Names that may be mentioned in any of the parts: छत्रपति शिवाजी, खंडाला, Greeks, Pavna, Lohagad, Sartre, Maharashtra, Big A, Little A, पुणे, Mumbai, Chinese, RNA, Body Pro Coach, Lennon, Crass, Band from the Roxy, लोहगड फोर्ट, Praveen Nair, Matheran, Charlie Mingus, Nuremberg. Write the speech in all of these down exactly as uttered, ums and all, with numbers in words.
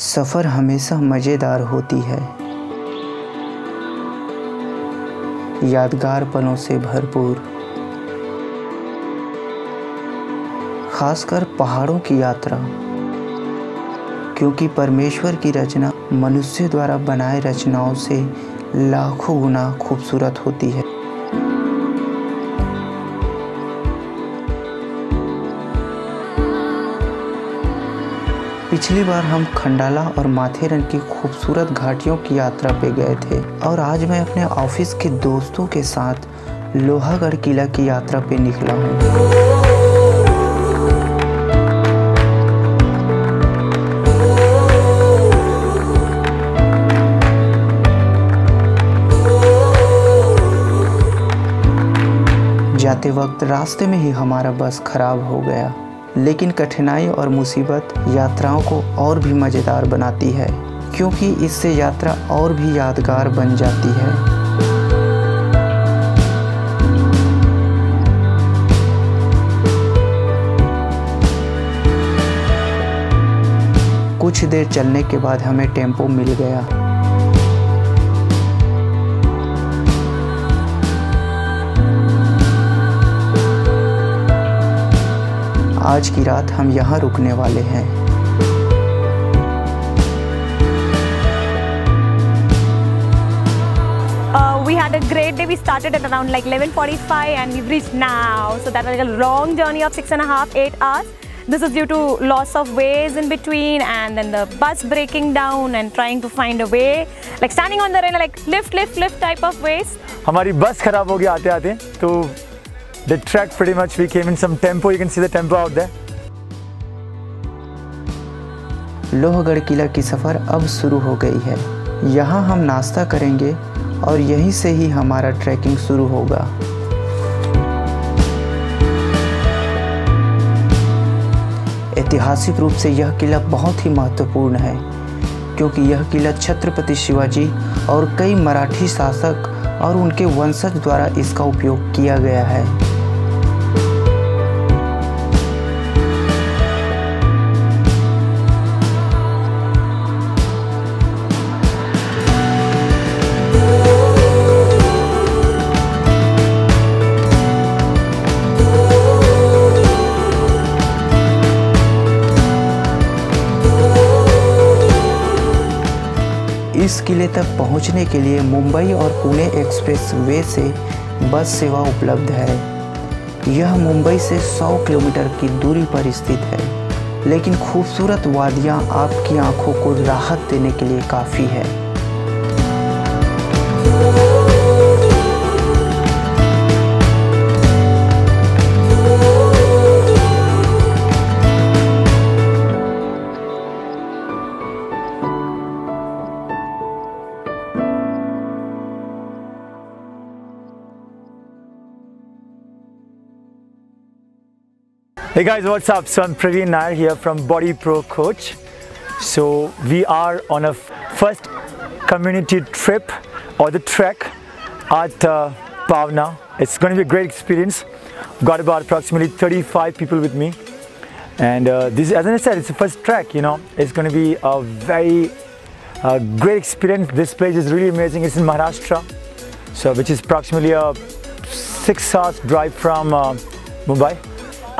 सफ़र हमेशा मज़ेदार होती है, यादगार पलों से भरपूर। खासकर पहाड़ों की यात्रा, क्योंकि परमेश्वर की रचना मनुष्य द्वारा बनाए रचनाओं से लाखों गुना खूबसूरत होती है। पिछली बार हम खंडाला और माथेरन की खूबसूरत घाटियों की यात्रा पे गए थे और आज मैं अपने ऑफिस के दोस्तों के साथ लोहागढ़ किला की यात्रा पे निकला हूँ। जाते वक्त रास्ते में ही हमारा बस खराब हो गया, लेकिन कठिनाई और मुसीबत यात्राओं को और भी मज़ेदार बनाती है, क्योंकि इससे यात्रा और भी यादगार बन जाती है। कुछ देर चलने के बाद हमें टेम्पो मिल गया। आज की रात हम यहाँ रुकने वाले हैं। Uh, we had a great day. We started at around like eleven forty-five and we've reached now. So that was like a long journey of six and a half, eight hours. This is due to loss of ways in between and then the bus breaking down and trying to find a way. Like standing on the rail, like lift, lift, lift type of ways. हमारी बस खराब हो गई आते-आते, तो the track pretty much we came in some tempo. You can see the tempo out there. Lohgarh किला की सफ़र अब शुरू हो गई है। यहाँ हम नाश्ता करेंगे और यहीं से ही हमारा ट्रैकिंग शुरू होगा। ऐतिहासिक रूप से यह किला बहुत ही महत्वपूर्ण है, क्योंकि यह किला छत्रपति शिवाजी और कई मराठी शासक और उनके वंशज द्वारा इसका उपयोग किया गया है। इस किले तक पहुंचने के लिए मुंबई और पुणे एक्सप्रेसवे से बस सेवा उपलब्ध है। यह मुंबई से सौ किलोमीटर की दूरी पर स्थित है, लेकिन खूबसूरत वादियाँ आपकी आंखों को राहत देने के लिए काफ़ी है। Hey guys, what's up? So I'm Praveen Nair here from Body Pro Coach. So we are on a first community trip or the trek at uh, Pavna. It's going to be a great experience. I've got about approximately thirty-five people with me, and uh, this, as I said, it's the first trek. You know, it's going to be a very uh, great experience. This place is really amazing. It's in Maharashtra, so which is approximately a six hours drive from uh, Mumbai.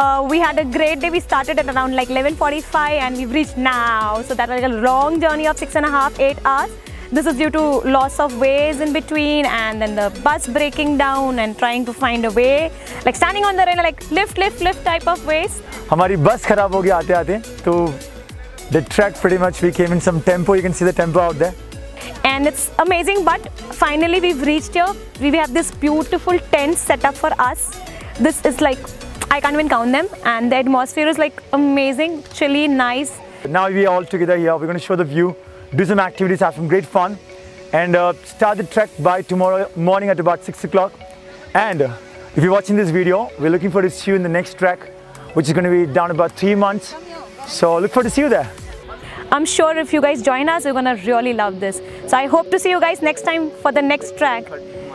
Uh, we had a great day. We started at around like eleven forty-five and we've reached now. So that was like a long journey of six and a half, eight hours. This is due to loss of ways in between and then the bus breaking down and trying to find a way. Like standing on the rail, like lift, lift, lift type of ways. हमारी बस खराब हो गई आते-आते, तो the track pretty much we came in some tempo. You can see the tempo out there. And it's amazing, but finally we've reached here. We have this beautiful tent set up for us. This is like, I can't even count them, and the atmosphere is like amazing, chilly, nice. Now we are all together here. We're going to show the view, do some activities, have some great fun, and uh, start the trek by tomorrow morning at about six o'clock. And uh, if you're watching this video, we're looking forward to see you in the next trek, which is going to be down about three months. So look forward to see you there. I'm sure if you guys join us, you're going to really love this. So I hope to see you guys next time for the next trek.